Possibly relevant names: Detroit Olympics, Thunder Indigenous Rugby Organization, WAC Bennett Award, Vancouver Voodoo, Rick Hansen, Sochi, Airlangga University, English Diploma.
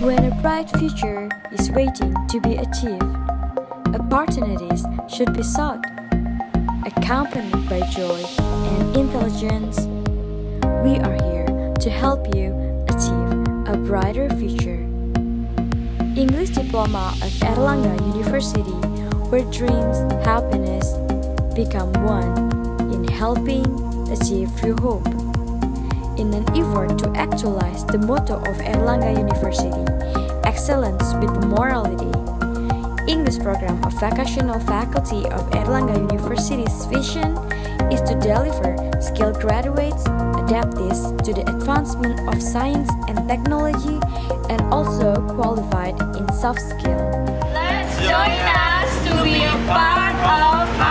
When a bright future is waiting to be achieved, opportunities should be sought, accompanied by joy and intelligence. We are here to help you achieve a brighter future. English Diploma at Airlangga University, where dreams, happiness become one in helping achieve your hope. In an effort to actualize the motto of Airlangga University, excellence with morality, English program of vocational faculty of Airlangga University's vision is to deliver skilled graduates, adaptees to the advancement of science and technology, and also qualified in soft skill. Let's join us to be a part of